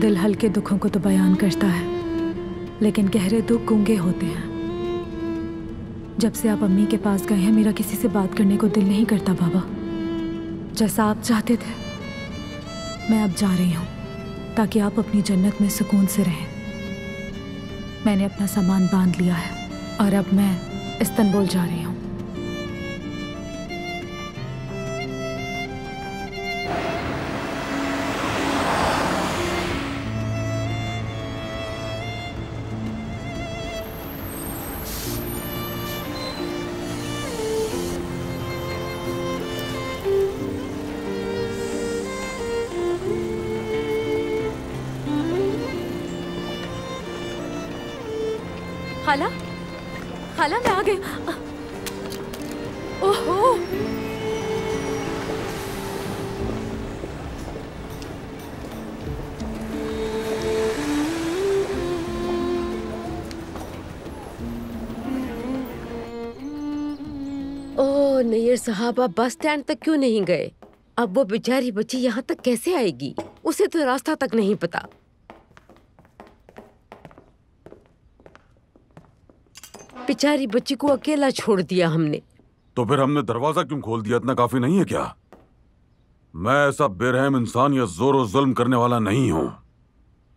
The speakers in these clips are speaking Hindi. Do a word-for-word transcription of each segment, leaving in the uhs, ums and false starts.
दिल हल्के दुखों को तो बयान करता है, लेकिन गहरे दुख गूंगे होते हैं। जब से आप अम्मी के पास गए हैं मेरा किसी से बात करने को दिल नहीं करता बाबा। जैसा आप चाहते थे मैं अब जा रही हूँ ताकि आप अपनी जन्नत में सुकून से रहें। मैंने अपना सामान बांध लिया है और अब मैं इस्तांबुल जा रही हूँ। खाला, खाला मैं आ गई। ओहो, ओ नैयर साहब, आप बस स्टैंड तक क्यों नहीं गए? अब वो बेचारी बच्ची यहाँ तक कैसे आएगी? उसे तो रास्ता तक नहीं पता। बेचारी बच्ची को अकेला छोड़ दिया हमने। तो फिर हमने दरवाजा क्यों खोल दिया? इतना काफी नहीं है क्या? मैं ऐसा बेरहम इंसान या जोरो जुल्म करने वाला नहीं हूँ।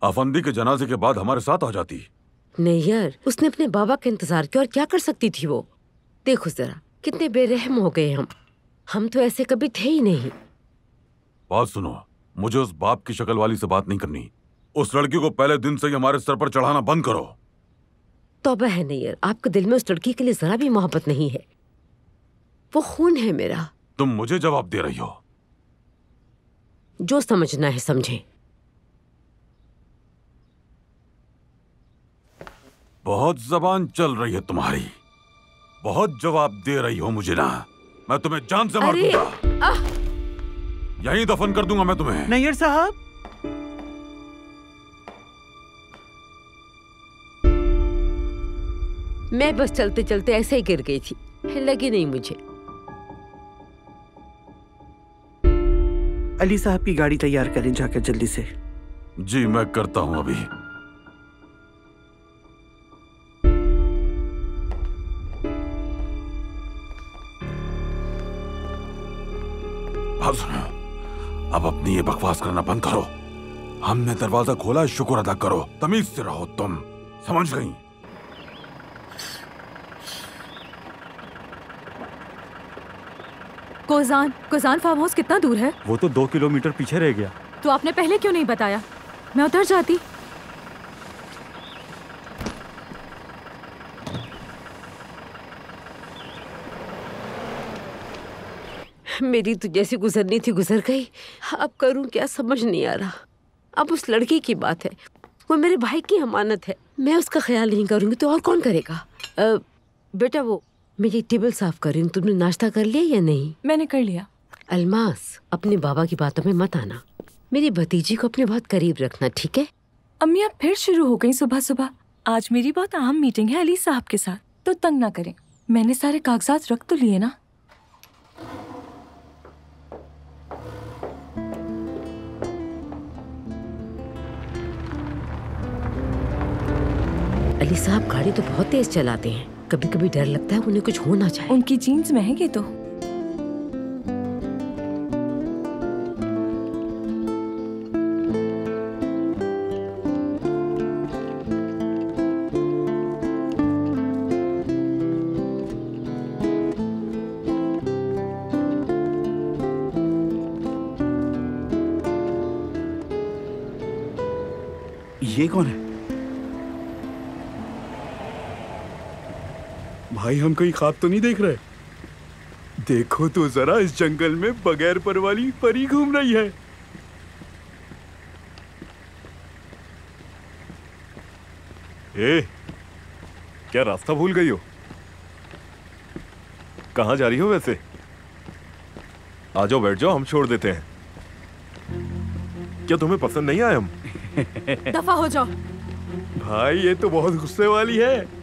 अफंदी के जनाजे के बाद हमारे साथ आ जाती। नहीं यार, उसने अपने बाबा का इंतजार किया और क्या कर सकती थी वो? देखो जरा कितने बेरहम हो गए हम। हम तो ऐसे कभी थे ही नहीं। बात सुनो, मुझे उस बाप की शक्ल वाली से बात नहीं करनी। उस लड़की को पहले दिन से ही हमारे सर पर चढ़ाना बंद करो। तौबा है नैयर, आपके दिल में उस लड़की के लिए जरा भी मोहब्बत नहीं है। वो खून है मेरा। तुम मुझे जवाब दे रही हो? जो समझना है समझे। बहुत जबान चल रही है तुम्हारी, बहुत जवाब दे रही हो मुझे ना। मैं तुम्हें जान से मार दूंगा, यहीं दफन कर दूंगा मैं तुम्हें। नैयर साहब, मैं बस चलते चलते ऐसे ही गिर गई थी, लगी नहीं मुझे। अली साहब की गाड़ी तैयार करें जाकर जल्दी से। जी मैं करता हूं अभी। अब सुनो, अब अपनी ये बकवास करना बंद करो। हमने दरवाजा खोला, शुक्र अदा करो। तमीज से रहो तुम, समझ गई? कोजान, कोजान फार्म हाउस कितना दूर है? वो तो दो किलोमीटर पीछे रह गया। तो आपने पहले क्यों नहीं बताया? मैं उतर जाती। मेरी तो जैसी गुजरनी थी गुजर गई। अब करूं क्या समझ नहीं आ रहा। अब उस लड़की की बात है, वो मेरे भाई की अमानत है। मैं उसका ख्याल नहीं करूंगी तो और कौन करेगा? आ, बेटा वो मेरी टेबल साफ कर रही हूँ, तुमने नाश्ता कर लिया या नहीं? मैंने कर लिया। अल्मास, अपने बाबा की बातों में मत आना। मेरी भतीजी को अपने बहुत करीब रखना, ठीक है? अम्मी आप फिर शुरू हो गई सुबह सुबह। आज मेरी बहुत अहम मीटिंग है अली साहब के साथ, तो तंग ना करें। मैंने सारे कागजात रख तो लिए ना। अली साहब गाड़ी तो बहुत तेज चलाते हैं, कभी कभी डर लगता है उन्हें कुछ हो ना जाए। उनकी जीन्स में है ये तो। ये कौन है भाई? हम कोई ख्वाब तो नहीं देख रहे? देखो तो जरा, इस जंगल में बगैर पर वाली परी घूम रही है। ए, क्या रास्ता भूल गई हो? कहाँ जा रही हो वैसे? आ जाओ, बैठ जाओ, हम छोड़ देते हैं। क्या तुम्हें पसंद नहीं आए हम? दफा हो जाओ भाई, ये तो बहुत गुस्से वाली है।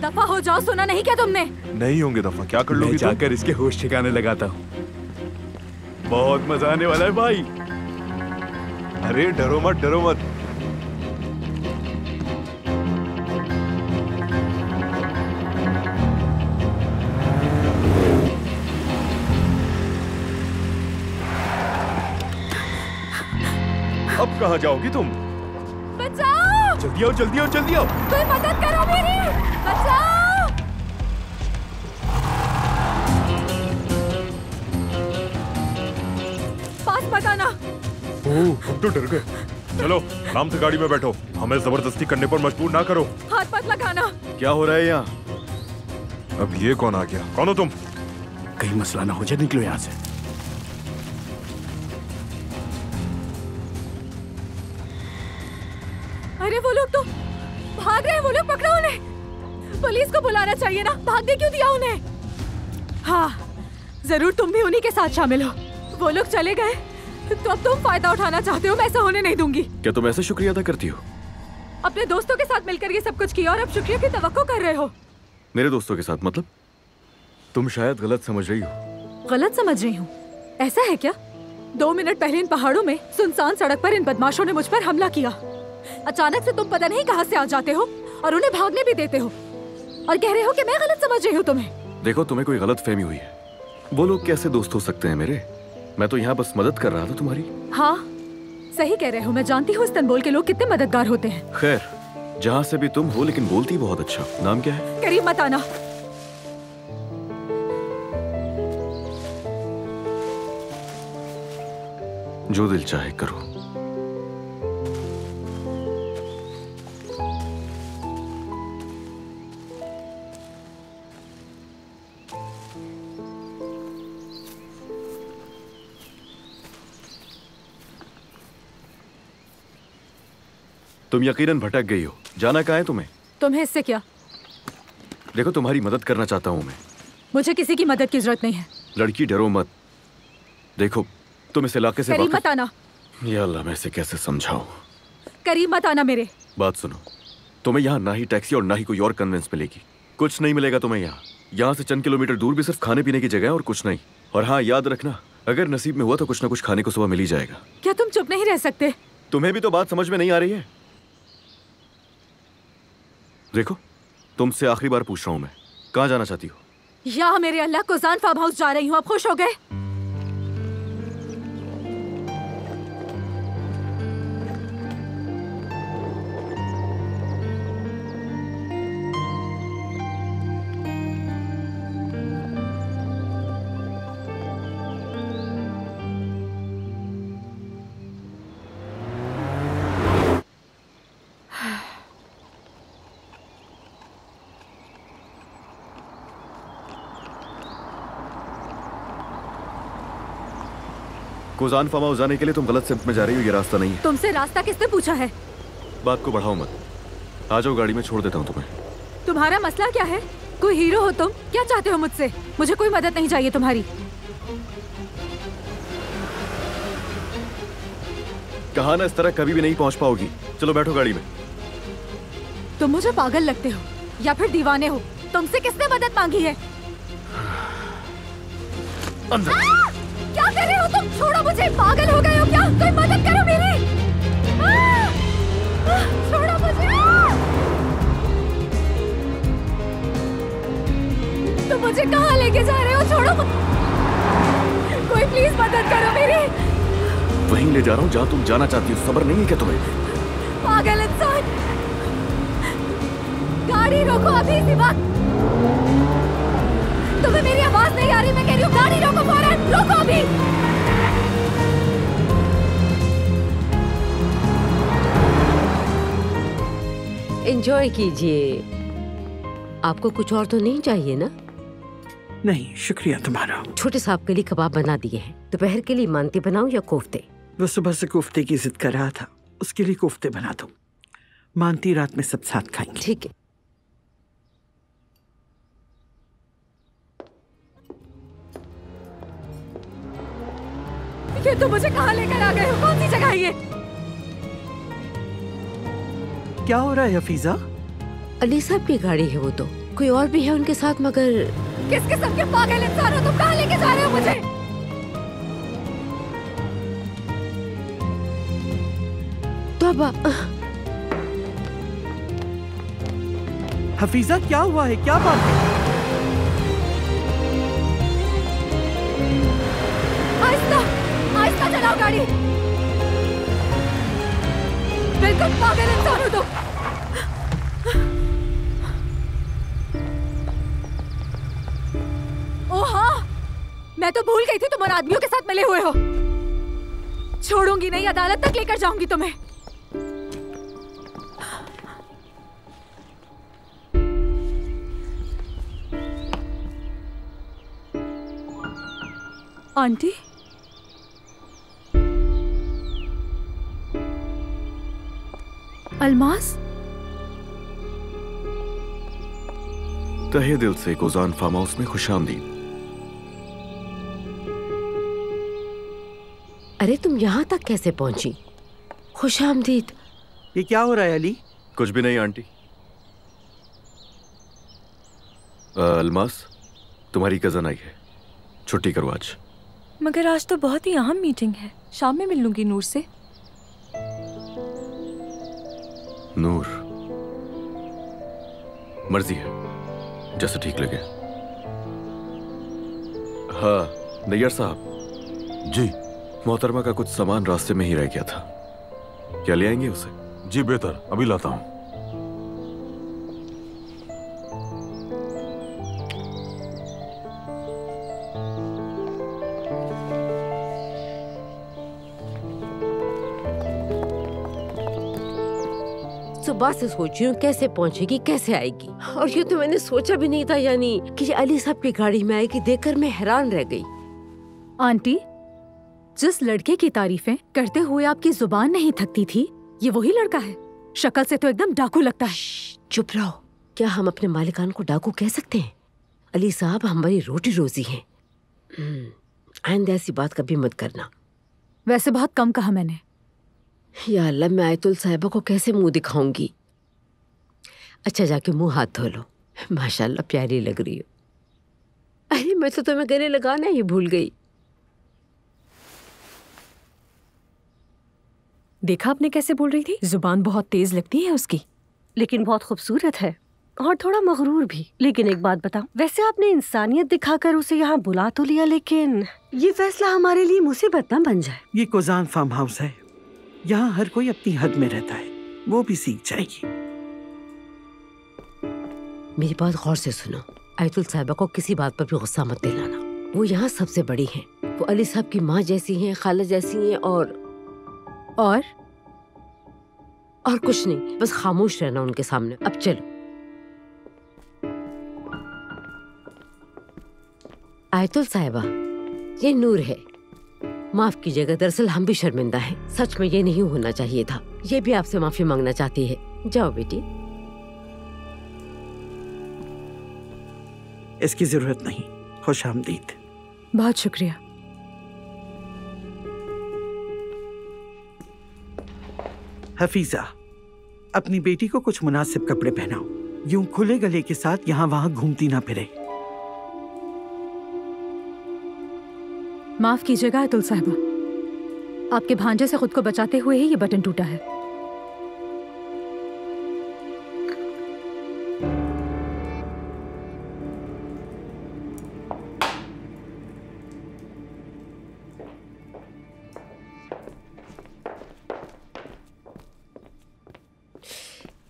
दफा हो जाओ, सुना नहीं क्या तुमने? नहीं होंगे दफा, क्या कर लोगी? जाकर इसके होश ठिकाने लगाता हूँ। बहुत मजा आने वाला है भाई। अरे डरो मत, डरो मत। अब कहाँ जाओगी तुम? बचाओ! जल्दी आओ, जल्दी आओ, जल्दी आओ। कोई मदद करो मेरी, बचाओ। पास मत आना। ओह, अब तो डर गए। चलो आराम से गाड़ी में बैठो, हमें जबरदस्ती करने पर मजबूर ना करो। हाथ मत लगाना। क्या हो रहा है यहाँ? अब ये कौन आ गया? कौन हो तुम? कहीं मसला ना हो जाए, निकलो यहाँ से। अरे वो लोग तो भाग रहे हैं, वो लोग पकड़ो उन्हें। पुलिस को बुलाना चाहिए ना, भागने क्यों दिया उन्हें? हाँ जरूर, तुम भी उन्हीं के साथ शामिल हो। वो लोग चले गए तो अब तुम फायदा उठाना चाहते हो। मैं ऐसा होने नहीं दूंगी। क्या तुम ऐसे शुक्रिया अदा करती हो? अपने दोस्तों के साथ मिलकर ये सब कुछ किया और अब शुक्रिया की तवक्को कर रहे हो? मेरे दोस्तों के साथ मतलब? तुम शायद गलत समझ रही हो। गलत समझ रही हूँ? ऐसा है क्या? दो मिनट पहले इन पहाड़ों में सुनसान सड़क पर इन बदमाशों ने मुझ पर हमला किया। अचानक से तुम पता नहीं कहाँ से आ जाते हो और उन्हें भागने भी देते हो और कह रहे हो कि मैं गलत समझ रही हूँ तुम्हें। देखो, तुम्हें कोई गलत फहमी हुई है। वो लोग कैसे दोस्त हो सकते हैं मेरे? मैं तो यहाँ बस मदद कर रहा था तुम्हारी। हाँ सही कह रहे हो, मैं जानती हूँ इस्तांबुल के लोग कितने मददगार होते हैं। खैर जहाँ से भी तुम हो, लेकिन बोलती बहुत अच्छा। नाम क्या है? करीब मत आना। जो दिल चाहे करो। तुम यकीनन भटक गई हो। जाना कहाँ है तुम्हें? तुम्हें इससे क्या? देखो तुम्हारी मदद करना चाहता हूँ मैं। मुझे किसी की मदद की जरूरत नहीं है। लड़की डरो मत। देखो तुम इस इलाके से करीब मत आना। या अल्लाह, मैं इसे कैसे समझाऊँ? करीब मत आना मेरे। बात सुनो, तुम्हें यहाँ ना ही टैक्सी और ना ही कोई और कन्वेंस मिलेगी। कुछ नहीं मिलेगा तुम्हें यहाँ। यहाँ से चंद किलोमीटर दूर भी सिर्फ खाने पीने की जगह है और कुछ नहीं। और हाँ याद रखना, अगर नसीब में हुआ तो कुछ ना कुछ खाने को सुबह मिल ही जाएगा। क्या तुम चुप नहीं रह सकते? तुम्हें भी तो बात समझ में नहीं आ रही है। देखो तुमसे आखिरी बार पूछ रहा हूँ मैं, कहाँ जाना चाहती हो? या मेरे अल्लाह, कोजान फार्म हाउस जा रही हूँ। आप खुश हो गए? कोजान फार्म हाउस जाने के लिए तुम गलत सिम्त में जा रही हो, ये रास्ता नहीं है। तुमसे रास्ता किसने पूछा है? बात को बढ़ाओ मत। आ जाओ, गाड़ी में छोड़ देता हूँ तुम्हें। तुम्हारा मसला क्या है? कोई हीरो हो तुम? क्या चाहते हो मुझसे? मुझे कोई मदद नहीं चाहिए तुम्हारी। कहा ना, इस तरह कभी भी नहीं पहुँच पाओगी। चलो बैठो गाड़ी में। तुम मुझे पागल लगते हो या फिर दीवाने हो? तुमसे किसने मदद मांगी है? क्या कर रहे हो तुम? छोड़ो मुझे, पागल हो गए हो क्या? कोई मदद करो मेरी। आ, आ, छोड़ो मुझे। तुम तो मुझे कहाँ लेके जा रहे हो? छोड़ो कोई, प्लीज मदद करो मेरी। वहीं ले जा रहा हूँ जहाँ तुम जाना चाहती हो। सब्र नहीं है क्या तुम्हें? पागल इंसान, गाड़ी रोको अभी इसी वक्त। तुम्हें मेरी आवाज नहीं आ रही? मैं कह रही हूँ गाड़ी रोको फौरन, रोको अभी। एंजॉय कीजिए। आपको कुछ और तो नहीं चाहिए ना? नहीं शुक्रिया तुम्हारा। छोटे साहब के लिए कबाब बना दिए हैं, दोपहर के लिए मानते बनाऊं या कोफ्ते? वो सुबह से कोफ्ते की जिद कर रहा था, उसके लिए कोफ्ते बना दो। मानती रात में सब साथ खाएंगे। ठीक है। ये तो मुझे कहाँ लेकर आ गए हो? कौन सी जगह है ये? क्या हो रहा है हफीजा? अली साहब की गाड़ी है वो तो, कोई और भी है उनके साथ। मगर किस किस्म के पागल इंसान हो तुम? कहाँ लेके जा रहे हो मुझे? तो अब हफीजा क्या हुआ है? क्या बात है? आहिस्ता चलाओ गाड़ी। तुम पागल इंसान हो। तो ओह हाँ, मैं तो भूल गई थी तुम और आदमियों के साथ मिले हुए हो। छोड़ूंगी नहीं, अदालत तक लेकर जाऊंगी तुम्हें। आंटी, अलमास, तहे दिल से कोजान फार्म हाउस में खुशामदीद। अरे तुम यहाँ तक कैसे पहुंची? खुशामदीद। ये क्या हो रहा है अली? कुछ भी नहीं आंटी। अलमास, तुम्हारी कजन आई है, छुट्टी करो आज। मगर आज तो बहुत ही अहम मीटिंग है, शाम में मिल लूंगी नूर से। नूर, मर्जी है, जैसे ठीक लगे। हाँ नैयर साहब जी, मोहतरमा का कुछ सामान रास्ते में ही रह गया था, क्या ले आएंगे उसे? जी बेहतर, अभी लाता हूँ। सुबह से सोच रही हूँ कैसे पहुँचेगी, कैसे आएगी, और ये तो मैंने सोचा भी नहीं था यानी कि अली साहब की गाड़ी में आएगी। देखकर मैं हैरान रह गई। आंटी, जिस लड़के की तारीफें करते हुए आपकी जुबान नहीं थकती थी, ये वही लड़का है। शक्ल से तो एकदम डाकू लगता है। चुप रहो। क्या हम अपने मालिकान को डाकू कह सकते हैं? अली साहब हमारी रोटी रोजी हैं। आइंदा ऐसी बात कभी मत करना। वैसे बहुत कम कहा मैंने। या अल्लाह, मैं आयतुल साहिबा को कैसे मुंह दिखाऊंगी? अच्छा जाके मुंह हाथ धो लो। माशाल्लाह प्यारी लग रही हो। अरे मैं तो तुम्हें गले लगाना ही भूल गई। देखा आपने कैसे बोल रही थी? जुबान बहुत तेज लगती है उसकी, लेकिन बहुत खूबसूरत है और थोड़ा मगरूर भी। लेकिन एक बात बताओ, वैसे आपने इंसानियत दिखाकर उसे यहाँ बुला तो लिया, लेकिन ये फैसला हमारे लिए मुसीबत ना बन जाए। ये कोजान फार्म हाउस है, यहाँ हर कोई अपनी हद में रहता है, वो भी सीख जाएगी। मेरी बात गौर से सुनो, आयतुल साहिबा को किसी बात पर भी गुस्सा मत दिलाना। वो यहाँ सबसे बड़ी हैं, वो अली साहब की माँ जैसी हैं, खाला जैसी हैं, और और और कुछ नहीं। बस खामोश रहना उनके सामने। अब चलो। आयतुल साहिबा, ये नूर है। माफ कीजिएगा, दरअसल हम भी शर्मिंदा हैं। सच में ये नहीं होना चाहिए था। ये भी आपसे माफी मांगना चाहती है। जाओ बेटी। इसकी जरूरत नहीं। खुशामदीद। बहुत शुक्रिया। हफीजा, अपनी बेटी को कुछ मुनासिब कपड़े पहनाओ। यूं खुले गले के साथ यहाँ वहाँ घूमती ना फिरे। माफ कीजिएगा आयतुल साहिबा, आपके भांजे से खुद को बचाते हुए ही ये बटन टूटा है।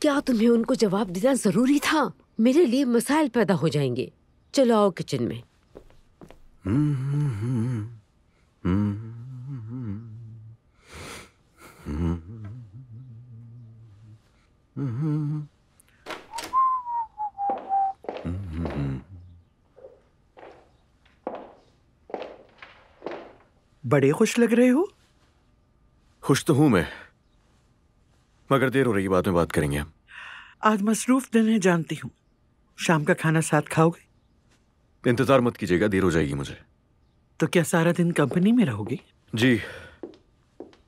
क्या तुम्हें उनको जवाब देना जरूरी था? मेरे लिए मसाइल पैदा हो जाएंगे। चलो आओ किचन में। हम्म बड़े खुश लग रहे हो। खुश तो हूं मैं, मगर देर हो रही है, बाद में बात करेंगे हम। आज मसरूफ दिन है, जानती हूं। शाम का खाना साथ खाओगे? इंतजार मत कीजिएगा, देर हो जाएगी मुझे। तो क्या सारा दिन कंपनी में रहोगे? जी।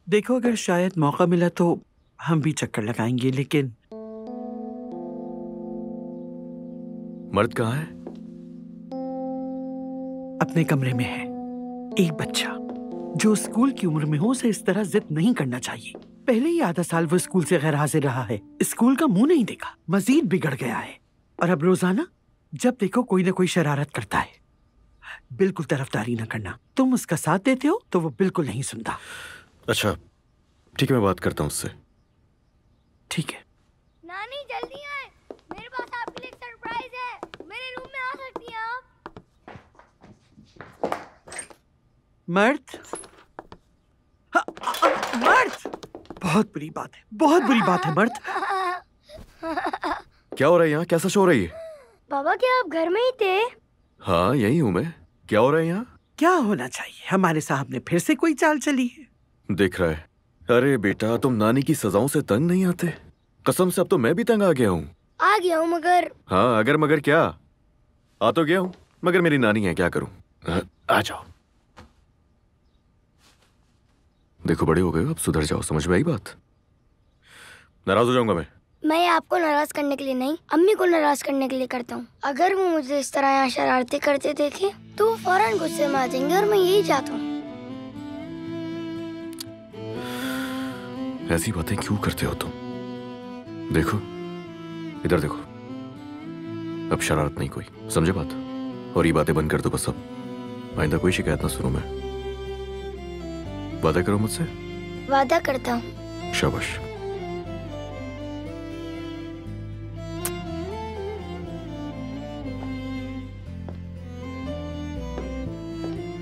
देखो, अगर शायद मौका मिला तो हम भी चक्कर लगाएंगे, लेकिन मर्द कहाँ है? अपने कमरे में है। एक बच्चा जो स्कूल की उम्र में हो, उसे इस तरह जिद नहीं करना चाहिए। पहले ही आधा साल वो स्कूल से गैर हाजिर रहा है, स्कूल का मुंह नहीं देखा, मजीद बिगड़ गया है। और अब रोजाना जब देखो कोई ना कोई शरारत करता है। बिल्कुल तरफदारी ना करना। तुम उसका साथ देते हो तो वो बिल्कुल नहीं सुनता। अच्छा ठीक है, मैं बात करता हूँ उससे। ठीक है। नानी जल्दी आए, मेरे पास आपके लिए एक सरप्राइज है। मेरे रूम में आ सकती हैं आप? मर्द हा, आ, आ, मर्द बहुत बुरी बात है, बहुत बुरी बात है मर्द। क्या हो रहा है यहाँ? कैसा शो हो रही है? बाबा क्या आप घर में ही थे? हाँ यही हूँ मैं। क्या हो रहा है यहाँ? क्या होना चाहिए, हमारे साहब ने फिर से कोई चाल चली है, दिख रहा है। अरे बेटा तुम नानी की सजाओं से तंग नहीं आते? कसम से अब तो मैं भी तंग आ गया हूँ। आ गया हूँ मगर? हाँ अगर मगर क्या, आ तो गया हूँ मगर मेरी नानी है, क्या करूँ। आ जाओ, देखो बड़े हो गए हो, अब सुधर जाओ, समझ में आई बात? नाराज हो जाऊंगा मैं। मैं आपको नाराज करने के लिए नहीं, अम्मी को नाराज करने के लिए करता हूँ। अगर वो मुझे इस तरह यहाँ शरारती करते देखे तो वो फौरन गुस्से में आ जाएंगे और मैं यही चाहता हूँ। ऐसी बातें क्यों करते हो तुम? देखो इधर देखो, अब शरारत नहीं कोई, समझे बात? और ये बातें बंद कर दो बस, अब आइंदा कोई शिकायत ना सुनूं मैं। वादा करो मुझसे। वादा करता हूँ। शाबाश।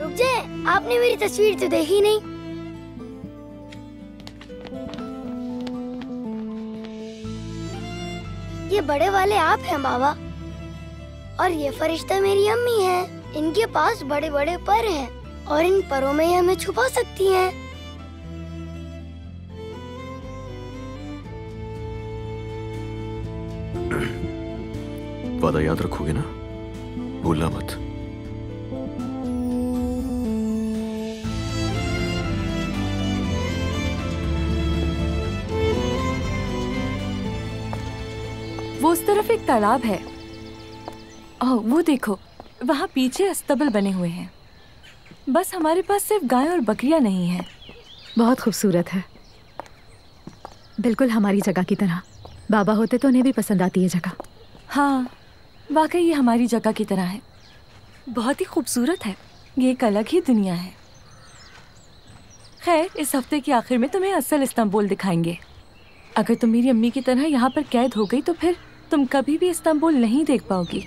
रुक जाए, आपने मेरी तस्वीर तो देखी नहीं। ये बड़े वाले आप हैं बाबा, और ये फरिश्ता मेरी अम्मी है। इनके पास बड़े बड़े पर हैं और इन परों में हमें छुपा सकती हैं। वादा याद रखोगे ना, भूलना मत। उस तरफ एक तालाब है, ओह वो देखो वहाँ पीछे अस्तबल बने हुए हैं। बस हमारे पास सिर्फ गाय और बकरियाँ नहीं हैं। बहुत खूबसूरत है, बिल्कुल हमारी जगह की तरह। बाबा होते तो उन्हें भी पसंद आती है जगह। हाँ वाकई ये हमारी जगह की तरह है, बहुत ही खूबसूरत है। ये एक अलग ही दुनिया है। खैर इस हफ्ते के आखिर में तुम्हें असल इस्तांबुल दिखाएंगे। अगर तुम मेरी अम्मी की तरह यहाँ पर कैद हो गई तो फिर तुम कभी भी इस्तांबुल नहीं देख पाओगी।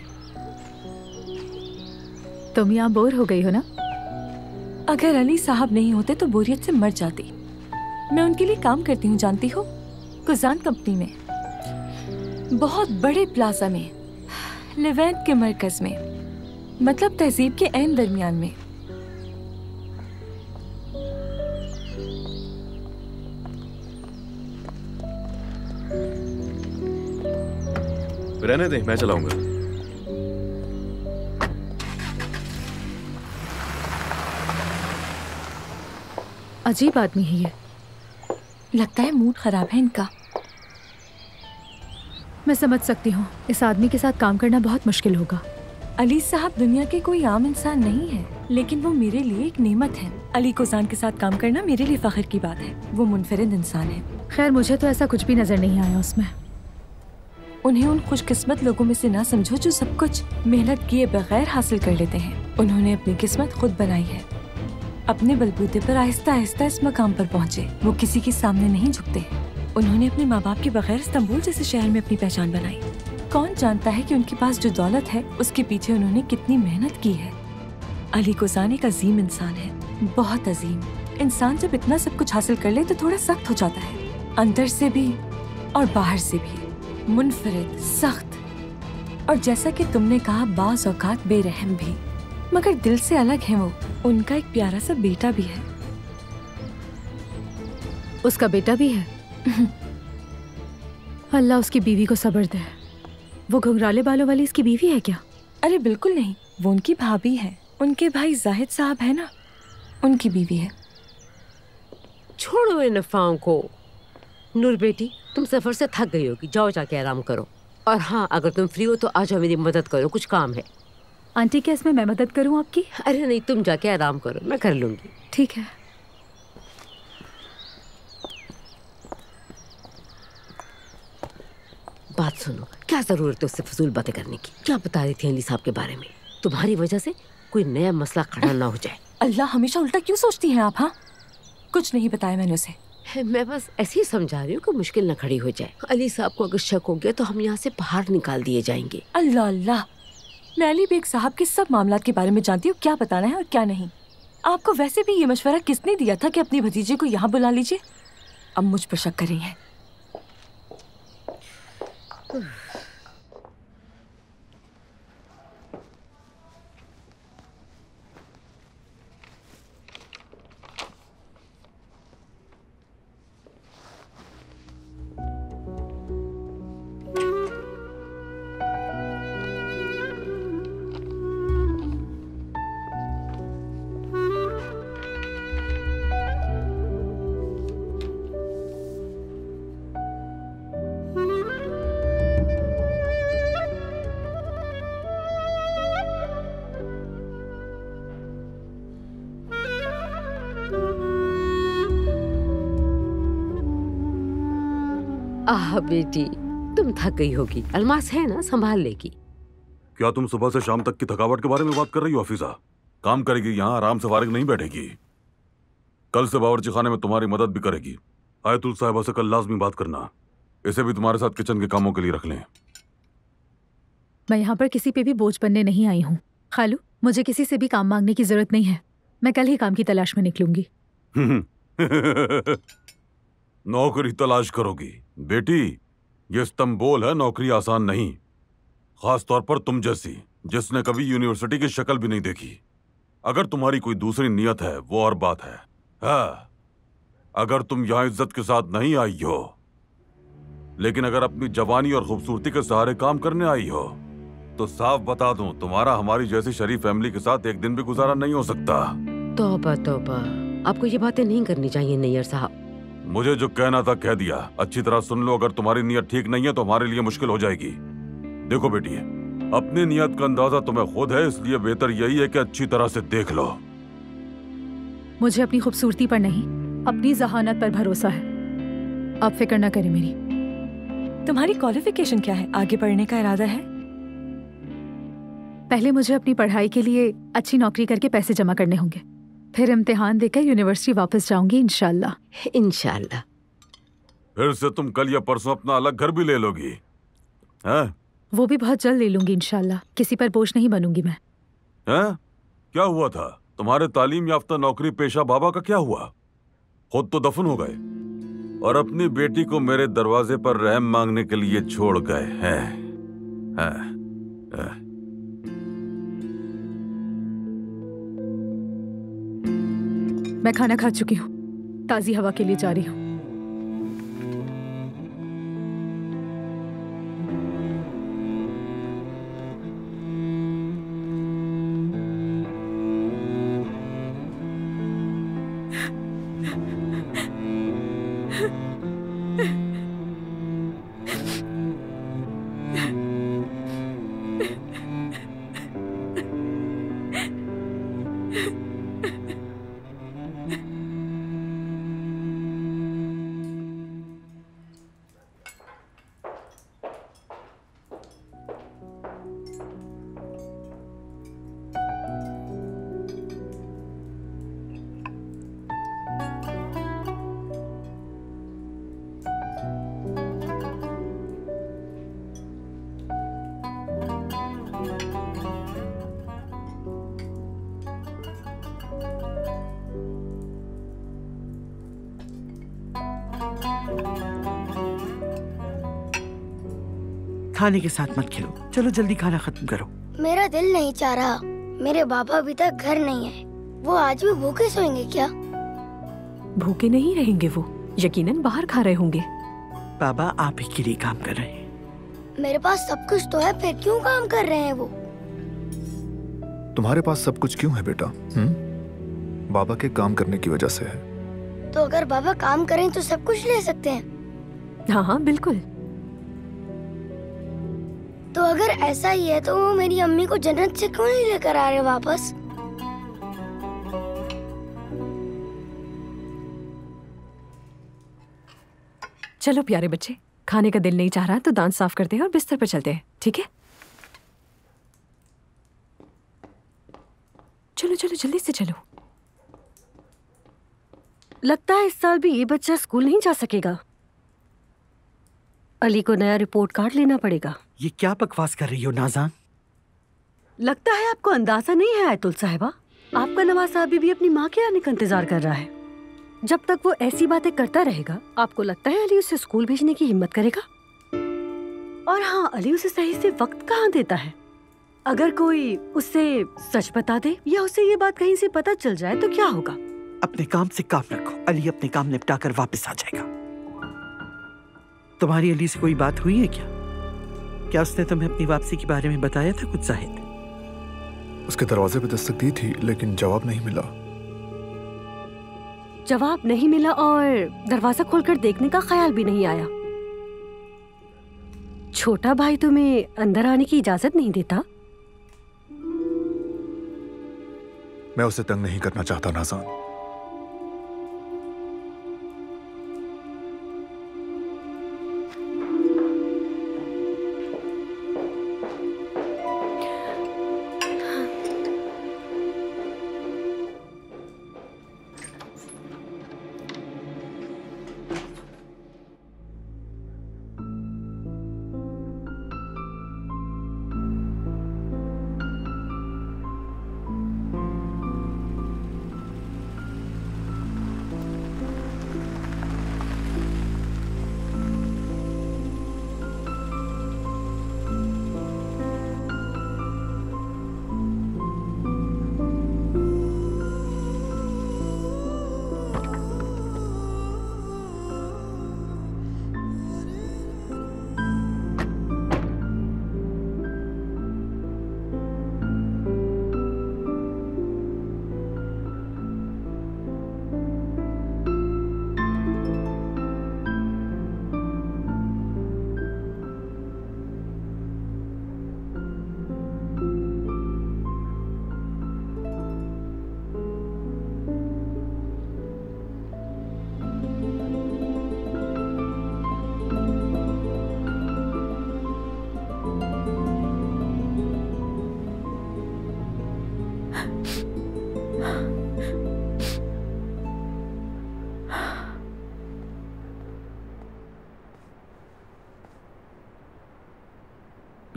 तुम यहाँ बोर हो गई हो ना? अगर अली साहब नहीं होते तो बोरियत से मर जाती। मैं उनके लिए काम करती हूँ, जानती हो, कुजान कंपनी में, बहुत बड़े प्लाजा में, लेवेंट के मरकज में, मतलब तहजीब के ऐन दरमियान में। रहने दे, मैं चलाऊंगा। अजीब आदमी है ये, लगता है मूड खराब है इनका। मैं समझ सकती हूँ, इस आदमी के साथ काम करना बहुत मुश्किल होगा। अली साहब दुनिया के कोई आम इंसान नहीं है, लेकिन वो मेरे लिए एक नेमत है। अली कोजान के साथ काम करना मेरे लिए फख्र की बात है। वो मुनफरिद इंसान है। खैर मुझे तो ऐसा कुछ भी नजर नहीं आया उसमें। उन्हें उन खुशकिस्मत लोगों में से ना समझो जो सब कुछ मेहनत किए बगैर हासिल कर लेते हैं। उन्होंने अपनी किस्मत खुद बनाई है, अपने बलबूते पर आहिस्ता आहिस्ता इस मकाम पर पहुँचे। वो किसी के सामने नहीं झुकते। उन्होंने अपने माँ बाप के बगैर इस्तांबुल जैसे शहर में अपनी पहचान बनाई। कौन जानता है कि उनके पास जो दौलत है उसके पीछे उन्होंने कितनी मेहनत की है। अली कोजान एक अजीम इंसान है, बहुत अजीम इंसान। जब इतना सब कुछ हासिल कर ले तो थोड़ा सख्त हो जाता है, अंदर से भी और बाहर से भी। मुनफरिद, सख्त, और जैसा कि तुमने कहा बाज़ औक़ात बेरहम भी, मगर दिल से अलग है वो। उनका एक प्यारा सा बेटा भी है। उसका बेटा भी है? अल्लाह उसकी बीवी को सब्र दे। वो घुंघराले बालों वाली इसकी बीवी है क्या? अरे बिल्कुल नहीं, वो उनकी भाभी है। उनके भाई जाहिद साहब है ना, उनकी बीवी है। छोड़ो इन अफवाहों को। नूर बेटी तुम सफ़र से थक गई होगी, जाओ जाके आराम करो। और हाँ अगर तुम फ्री हो तो आ जाओ, मेरी मदद करो, कुछ काम है। आंटी क्या इसमें मैं मदद करूँ आपकी? अरे नहीं, तुम जाके आराम करो, मैं कर लूँगी। ठीक है। बात सुनो, क्या ज़रूरत है उससे फजूल बातें करने की? क्या बता रही थी अली साहब के बारे में? तुम्हारी वजह से कोई नया मसला खड़ा ना हो जाए। अल्लाह, हमेशा उल्टा क्यों सोचती हैं आप? हाँ कुछ नहीं बताया मैंने उसे। मैं बस ऐसे ही समझा रही हूँ कि मुश्किल ना खड़ी हो जाए। अली साहब को अगर शक हो गया तो हम यहाँ से बाहर निकाल दिए जाएंगे। अल्लाह अल्लाह, मैं अली बेग साहब के सब मामलात के बारे में जानती हूँ, क्या बताना है और क्या नहीं। आपको वैसे भी ये मशवरा किसने दिया था कि अपने भतीजे को यहाँ बुला लीजिए? अब मुझ पर शक कर रही हैं। आह बेटी, तुम थक गई होगी, अलमास है ना, संभाल लेगी। क्या तुम सुबह से शाम तक की थकावट के बारे में बात कर रही हो हफीजा? काम करेगी, यहाँ आराम से फारिग नहीं बैठेगी। कल से बावर्ची खाने में तुम्हारी मदद भी करेगी। आयतुल साहिबा से कल लाजमी बात करना, इसे भी तुम्हारे साथ किचन के कामों के लिए रख लें। मैं यहाँ पर किसी पे भी बोझ बनने नहीं आई हूँ खालू, मुझे किसी से भी काम मांगने की जरूरत नहीं है। मैं कल ही काम की तलाश में निकलूंगी। नौकरी तलाश करोगी? बेटी, ये इस्तांबुल है, नौकरी आसान नहीं, खास तौर पर तुम जैसी जिसने कभी यूनिवर्सिटी की शक्ल भी नहीं देखी। अगर तुम्हारी कोई दूसरी नीयत है वो और बात है, है? अगर तुम यहाँ इज्जत के साथ नहीं आई हो, लेकिन अगर अपनी जवानी और खूबसूरती के सहारे काम करने आई हो तो साफ बता दूं, तुम्हारा हमारी जैसी शरीफ फैमिली के साथ एक दिन भी गुजारा नहीं हो सकता। तौबा तौबा, आपको ये बातें नहीं करनी चाहिए नैयर साहब। मुझे जो कहना था कह दिया, अच्छी तरह सुन लो। अगर तुम्हारी नियत ठीक नहीं है तो हमारे लिए मुश्किल हो जाएगी। देखो बेटी, अपनी नियत का अंदाजा तुम्हें खुद है, इसलिए बेहतर यही है कि अच्छी तरह से देख लो। मुझे अपनी खूबसूरती पर नहीं, अपनी जहानत पर भरोसा है। आप फिक्र ना करें मेरी। तुम्हारी क्वालिफिकेशन क्या है? आगे पढ़ने का इरादा है? पहले मुझे अपनी पढ़ाई के लिए अच्छी नौकरी करके पैसे जमा करने होंगे, फिर इम्तिहान देकर यूनिवर्सिटी वापस जाऊंगी इंशाल्लाह। इंशाल्लाह। फिर से तुम कल या परसों अपना अलग घर भी ले लोगी? हैं? वो भी बहुत जल्द ले लूंगी इंशाल्लाह, किसी पर बोझ नहीं बनूंगी मैं। हैं? क्या हुआ था तुम्हारे तालीम याफ्ता नौकरी पेशा बाबा का? क्या हुआ? खुद तो दफन हो गए और अपनी बेटी को मेरे दरवाजे पर रहम मांगने के लिए छोड़ गए हैं। हैं? हैं? मैं खाना खा चुकी हूँ, ताज़ी हवा के लिए जा रही हूँ। खाने के साथ मत खेलो, चलो जल्दी खाना खत्म करो। मेरा दिल नहीं चाह रहा, मेरे बाबा अभी तक घर नहीं आए। वो आज भी भूखे सोएंगे क्या? भूखे नहीं रहेंगे, वो यकीनन बाहर खा रहे होंगे। बाबा आप ही के लिए काम कर रहे हैं। मेरे पास सब कुछ तो है, फिर क्यों काम कर रहे हैं वो? तुम्हारे पास सब कुछ क्यों है बेटा? हम्म, बाबा के काम करने की वजह से है। तो अगर बाबा काम करें तो सब कुछ ले सकते हैं? हाँ हाँ बिल्कुल। तो अगर ऐसा ही है तो वो मेरी अम्मी को जन्नत से क्यों नहीं लेकर आ रहे वापस? चलो प्यारे बच्चे, खाने का दिल नहीं चाह रहा तो दांत साफ करते हैं और बिस्तर पर चलते हैं, ठीक है? चलो चलो जल्दी से चलो। लगता है इस साल भी ये बच्चा स्कूल नहीं जा सकेगा। अली को नया रिपोर्ट कार्ड लेना पड़ेगा। ये क्या बकवास कर रही हो नाज़ान? लगता है आपको अंदाजा नहीं है आयतुल साहिबा, आपका नवाज साहब भी अपनी माँ के आने का इंतजार कर रहा है। जब तक वो ऐसी बातें करता रहेगा, आपको लगता है अली उसे स्कूल भेजने की हिम्मत करेगा? और हाँ, अली उसे सही से वक्त कहाँ देता है। अगर कोई उसे सच बता दे या उसे ये बात कहीं से पता चल जाए तो क्या होगा? अपने काम से काम रखो, अली अपने काम निपटा कर वापस आ जाएगा। तुम्हारी अली से कोई बात हुई है क्या? क्या उसने तुम्हें अपनी वापसी के बारे में बताया था कुछ? जाहिद उसके दरवाजे पे दस्तक दी थी लेकिन जवाब नहीं मिला। जवाब नहीं मिला और दरवाजा खोलकर देखने का ख्याल भी नहीं आया। छोटा भाई तुम्हें अंदर आने की इजाजत नहीं देता। मैं उसे तंग नहीं करना चाहता नाज़ान।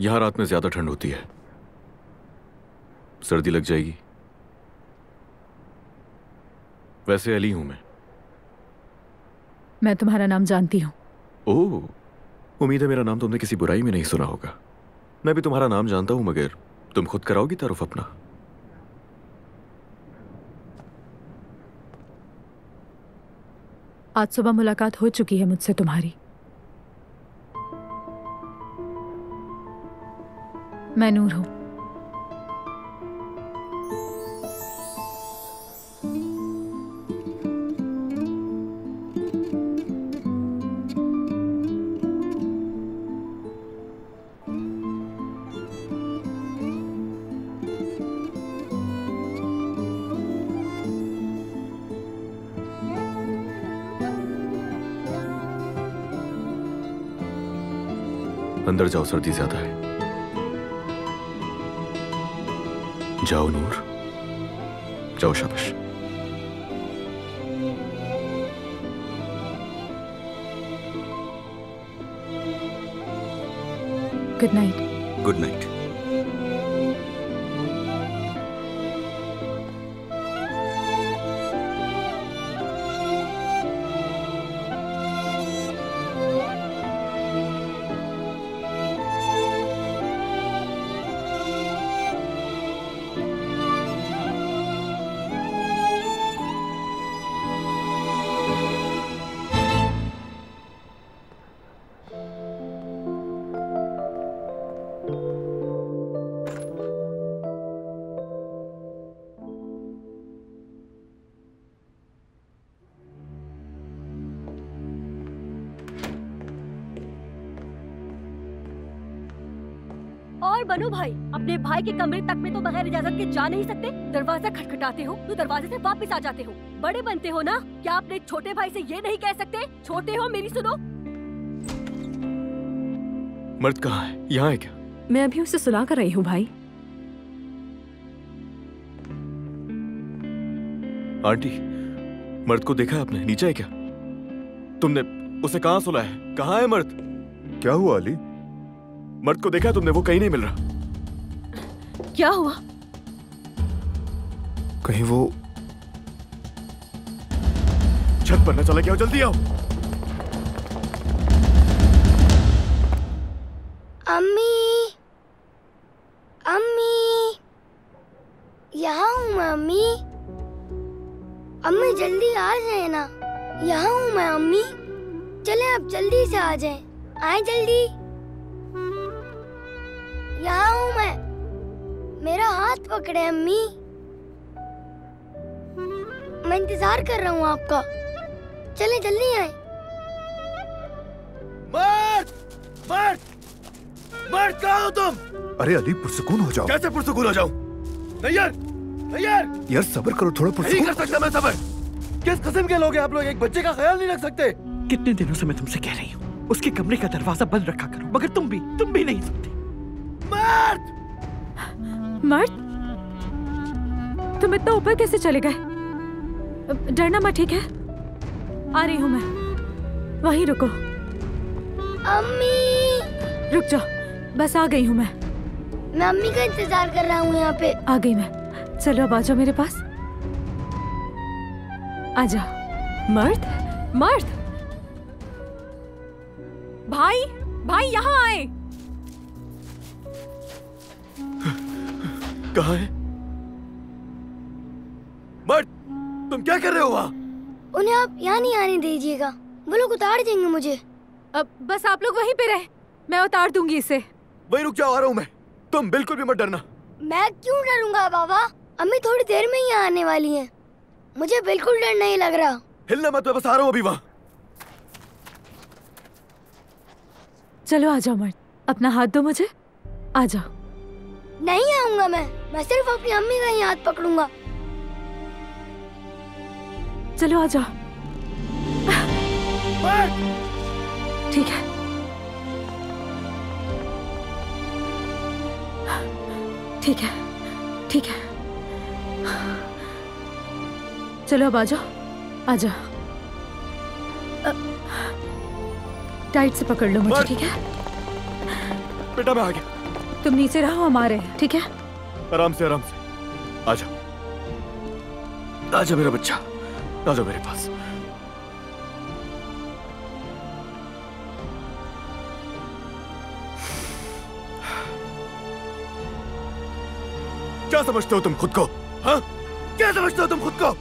यहाँ रात में ज्यादा ठंड होती है, सर्दी लग जाएगी। वैसे अली हूं मैं। मैं तुम्हारा नाम जानती हूँ। ओह, उम्मीद है मेरा नाम तुमने किसी बुराई में नहीं सुना होगा। मैं भी तुम्हारा नाम जानता हूँ मगर तुम खुद कराओगी तारुफ अपना। आज सुबह मुलाकात हो चुकी है मुझसे तुम्हारी। मैं नूर हूँ। अंदर जाओ, सर्दी ज्यादा है। जाओ नूर, जाओ। शाबाश। Good night. Good night. Banu भाई, अपने भाई के कमरे तक में तो बगैर इजाजत के जा नहीं सकते। दरवाजा खटखटाते हो तो दरवाजे से वापस आ जाते हो। बड़े बनते हो ना, क्या अपने छोटे भाई से ये नहीं कह सकते? छोटे हो, मेरी सुनो। मर्द कहाँ है? यहाँ है क्या? मैं अभी उसे सुला कर रही हूँ भाई। आंटी, मर्द को देखा आपने? नीचे है क्या? तुमने उसे कहाँ सुना है? कहाँ है मर्द? क्या हुआ अली? मर्द को देखा तुमने? वो कहीं नहीं मिल रहा। क्या हुआ? कहीं वो छत पर न चला गया हो। जल्दी आओ। अम्मी, अम्मी, यहाँ हूँ मैं। अम्मी, अम्मी जल्दी आ जाए ना। यहाँ हूँ मैं अम्मी। चले आप जल्दी से आ जाए। आए जल्दी। यहाँ हूँ मैं। मेरा हाथ पकड़े अम्मी। मैं इंतजार कर रहा हूँ आपका। चले जल्दी आए। मर्द, मर्द, मर्द कहाँ हो तुम? अरे अली पुरसुकून हो जाओ। कैसे पुरसुकून हो जाऊं? नहीं यार, नहीं यार, यार सबर करो थोड़ा। पुरसुकून नहीं कर सकता मैं सबर। किस किस्म के लोग हैं आप लोग? एक बच्चे का ख्याल नहीं रख सकते। कितने दिनों से मैं तुमसे कह रही हूँ उसके कमरे का दरवाजा बंद रखा करो, मगर तुम भी तुम भी नहीं सुनते। मर्द, मर्द तुम इतना ऊपर कैसे चले गए? डरना मत, ठीक है? आ रही हूँ मैं, वहीं रुको। अम्मी रुक जाओ, बस आ गई हूँ मैं। मैं अम्मी का इंतजार कर रहा हूँ। यहाँ पे आ गई मैं। चलो अब आ जाओ मेरे पास, आ जाओ। मर्द, मर्द, भाई, भाई यहाँ आए। कहाँ है मर्द? तुम क्या कर रहे हो वहाँ? उन्हें आप यहाँ नहीं आने दीजिएगा, वो लोग उतार देंगे मुझे। अब बस आप लोग वहीं पे रहे, मैं उतार दूंगी इसे। वही रुक जाओ, आ रहा हूँ मैं। तुम बिल्कुल भी मत डरना। मैं क्यों डरूंगा बाबा? अम्मी थोड़ी देर में ही आने वाली हैं। मुझे बिल्कुल डर नहीं लग रहा। हिलना मत, मैं बस आ रहा हूँ अभी वहाँ। चलो आ जाओ मर्द, अपना हाथ दो मुझे, आ जाओ। नहीं आऊंगा मैं, मैं सिर्फ अपनी अम्मी का ही हाथ पकड़ूंगा। चलो आ जाओ। ठीक है। ठीक है, ठीक है। चलो अब आ जाओ, आ जाओ। टाइट से पकड़ लो मुझे, ठीक है? बेटा मैं आ गया। तुम नीचे रहो, हम आ रहे हैं, ठीक है? आराम से, आराम से। आ जाओ, आ जाओ मेरा बच्चा, आ जाओ मेरे पास। क्या समझते हो तुम खुद को? हाँ? क्या समझते हो तुम खुद को?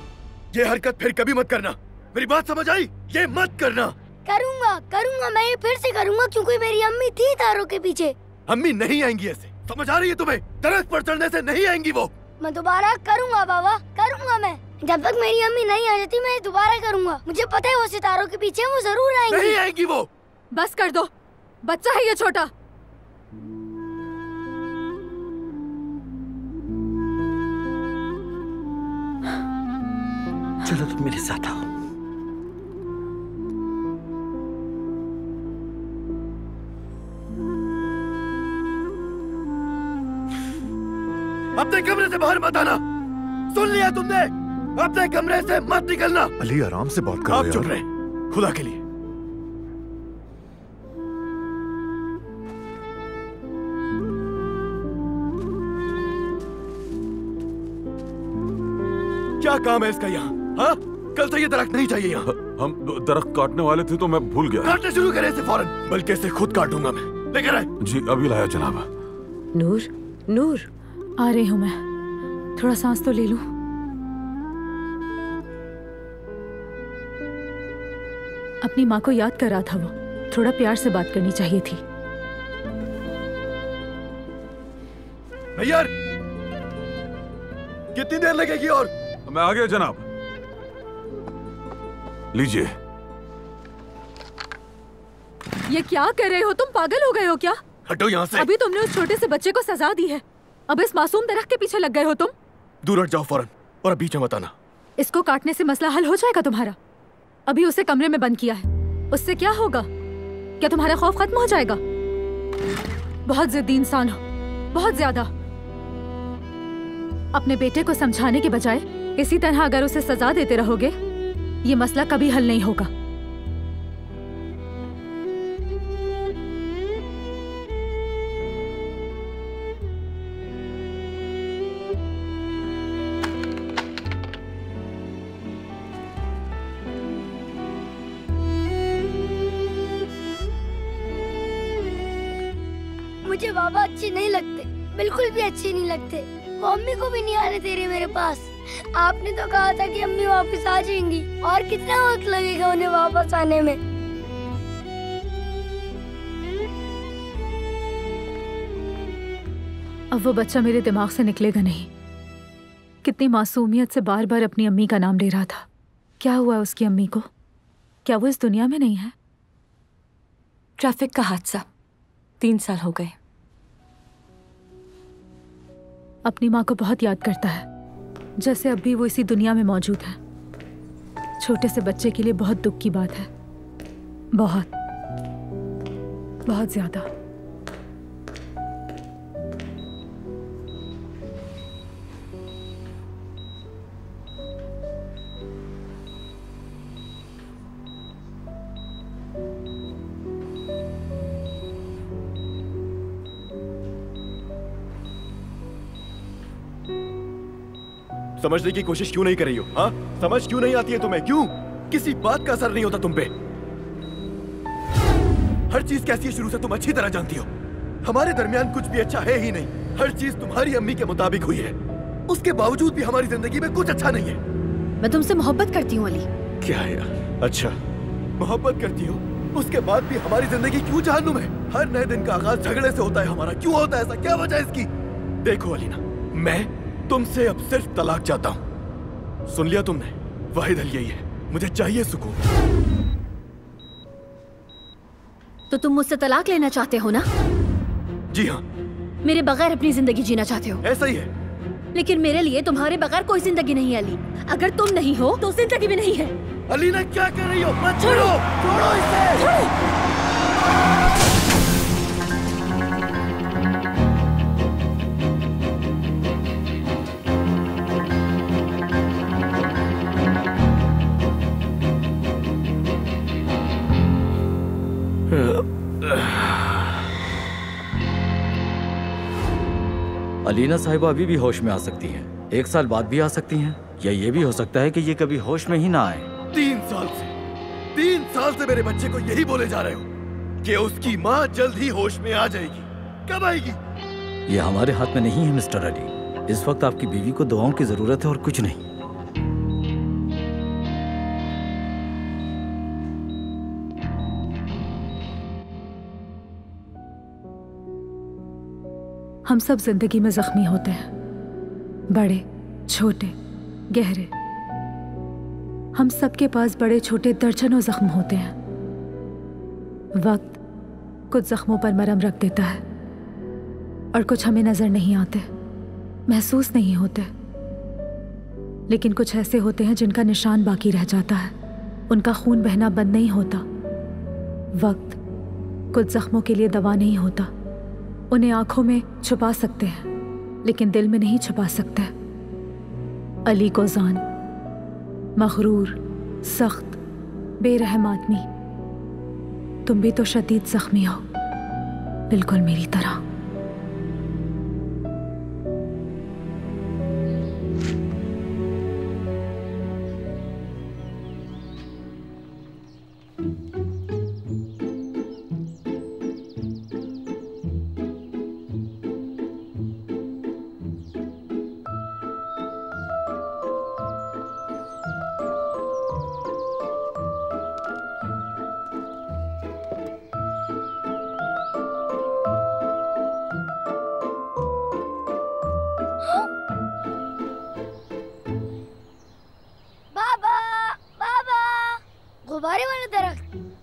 ये हरकत फिर कभी मत करना, मेरी बात समझ आई? ये मत करना। करूँगा, करूँगा मैं, ये फिर से करूँगा, क्योंकि मेरी अम्मी थी तारों के पीछे। अम्मी नहीं आएंगी ऐसे, समझ आ रही है तुम्हें? दरख्त पर चढ़ने से नहीं आएंगी वो। मैं दोबारा करूँगा बाबा, करूँगा मैं। जब तक मेरी अम्मी नहीं आ जाती मैं दोबारा करूँगा। मुझे पता है वो सितारों के पीछे, वो जरूर आएंगी। नहीं आएंगी वो। बस कर दो, बच्चा है ये छोटा। चलो तुम मेरे साथ आओ। अपने कमरे से बाहर मत आना, सुन लिया तुमने? अपने कमरे से मत निकलना। अली आराम से बात करो। आप चुप रहे, खुदा के लिए। क्या काम है इसका यहाँ? हाँ? कल तो ये दरख्त नहीं चाहिए यहाँ। हम दरख्त काटने वाले थे तो मैं भूल गया। काटना शुरू करें इसे फौरन, बल्कि इसे खुद काटूंगा मैं। लेकर आए? जी अभी लाया जनाब। नूर, नूर आ रही हूँ मैं, थोड़ा सांस तो ले लूँ। अपनी माँ को याद कर रहा था वो, थोड़ा प्यार से बात करनी चाहिए थी। नहीं यार, कितनी देर लगेगी और? मैं आ गया जनाब, लीजिए। ये क्या कर रहे हो तुम? पागल हो गए हो क्या? हटो यहाँ से। अभी तुमने उस छोटे से बच्चे को सजा दी है, अब इस मासूम दरख्त के पीछे लग गए हो तुम। दूर हट जाओ फौरन, और बीच में मत आना। इसको काटने से मसला हल हो जाएगा तुम्हारा। अभी उसे कमरे में बंद किया है, उससे क्या होगा? क्या तुम्हारा खौफ खत्म हो जाएगा? बहुत जिद्दी इंसान हो, बहुत ज्यादा। अपने बेटे को समझाने के बजाय इसी तरह अगर उसे सजा देते रहोगे ये मसला कभी हल नहीं होगा। मुझे बाबा अच्छे नहीं लगते, बिल्कुल भी अच्छे नहीं लगते। वो अम्मी को भी नहीं आने दे रही मेरे पास। आपने तो कहा था कि अम्मी वापस आ जाएंगी, और कितना वक्त लगेगा उन्हें वापस आने में। अब वो बच्चा मेरे दिमाग से निकलेगा नहीं। कितनी मासूमियत से बार बार अपनी अम्मी का नाम ले रहा था। क्या हुआ उसकी अम्मी को? क्या वो इस दुनिया में नहीं है? ट्रैफिक का हादसा, तीन साल हो गए। अपनी माँ को बहुत याद करता है, जैसे अब भी वो इसी दुनिया में मौजूद है। छोटे से बच्चे के लिए बहुत दुख की बात है, बहुत बहुत ज्यादा। समझने की कोशिश क्यों नहीं कर रही हो? हाँ, समझ क्यों नहीं आती है तुम्हें? क्यों? किसी बात का असर नहीं होता तुम पे। हर चीज कैसी है शुरू से तुम अच्छी तरह जानती हो। हमारे दरमियान कुछ भी अच्छा है ही नहीं। हर चीज तुम्हारी अम्मी के मुताबिक हुई है, उसके बावजूद भी हमारी जिंदगी में कुछ अच्छा नहीं है। मैं तुमसे मोहब्बत करती हूँ अली। क्या है यार? अच्छा, मोहब्बत करती हो, उसके बाद भी हमारी जिंदगी क्यों जहन्नुम है? हर नए दिन का आगाज झगड़े से होता है हमारा। क्यों होता है ऐसा? क्या वजह है इसकी? देखो अलीना, मैं तुमसे अब सिर्फ तलाक चाहता हूँ। सुन लिया तुमने? वाहिद हल यही है, मुझे चाहिए सुकून। तो तुम मुझसे तलाक लेना चाहते हो ना? जी हाँ। मेरे बगैर अपनी जिंदगी जीना चाहते हो? ऐसा ही है। लेकिन मेरे लिए तुम्हारे बगैर कोई जिंदगी नहीं है अली। अगर तुम नहीं हो तो जिंदगी भी नहीं है। अलीना क्या कर रही हो? मत छोड़ो, छोड़ो इसे। छोड़ो। अलीना साहिबा अभी भी होश में आ सकती हैं, एक साल बाद भी आ सकती हैं, या ये भी हो सकता है कि ये कभी होश में ही ना आए। तीन साल से, तीन साल से मेरे बच्चे को यही बोले जा रहे हो कि उसकी माँ जल्द ही होश में आ जाएगी। कब आएगी? ये हमारे हाथ में नहीं है मिस्टर अली। इस वक्त आपकी बीवी को दुआओं की जरूरत है और कुछ नहीं। हम सब जिंदगी में जख्मी होते हैं, बड़े छोटे गहरे। हम सबके पास बड़े छोटे दर्जनों जख्म होते हैं। वक्त कुछ जख्मों पर मरहम रख देता है और कुछ हमें नजर नहीं आते, महसूस नहीं होते। लेकिन कुछ ऐसे होते हैं जिनका निशान बाकी रह जाता है, उनका खून बहना बंद नहीं होता। वक्त कुछ जख्मों के लिए दवा नहीं होता। उन्हें आंखों में छुपा सकते हैं लेकिन दिल में नहीं छुपा सकते। अली कोज़ान मगरूर, सख्त, बेरहम आदमी। तुम भी तो शदीद जख्मी हो, बिल्कुल मेरी तरह।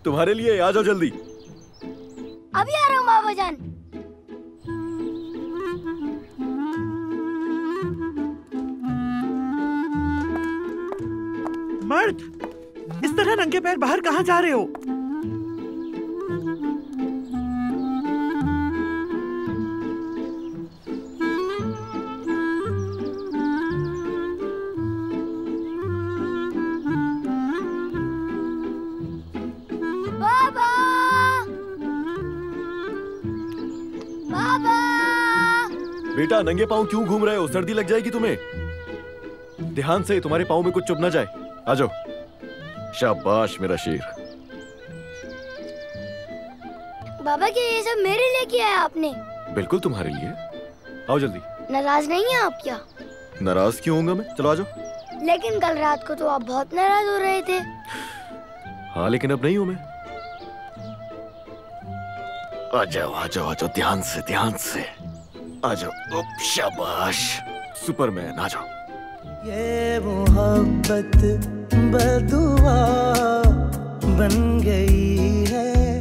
तुम्हारे लिए आ जाओ जल्दी। अभी आ रहा हूँ बाबा जान। मर्द, इस तरह नंगे पैर बाहर कहाँ जा रहे हो? बेटा नंगे पाँव क्यों घूम रहे हो? सर्दी लग जाएगी तुम्हें। ध्यान से, तुम्हारे पाँव में कुछ चुभ ना जाए। आ जाओ। शाबाश मेरा शेर। बाबा क्या ये सब मेरे लिए किया है आपने? बिल्कुल तुम्हारे लिए। आओ जल्दी। नाराज नहीं है आप क्या? नाराज क्यों होऊंगा मैं, चलो आ जाओ। लेकिन कल रात को तो आप बहुत नाराज हो रहे थे। हाँ लेकिन अब नहीं हूँ मैं। आ जाओ आ जाओ आ जाओ, ध्यान से ध्यान से आ जाओ। शाबाश सुपरमैन, आ जाओ। ये मोहब्बत बदुआ बन गई है,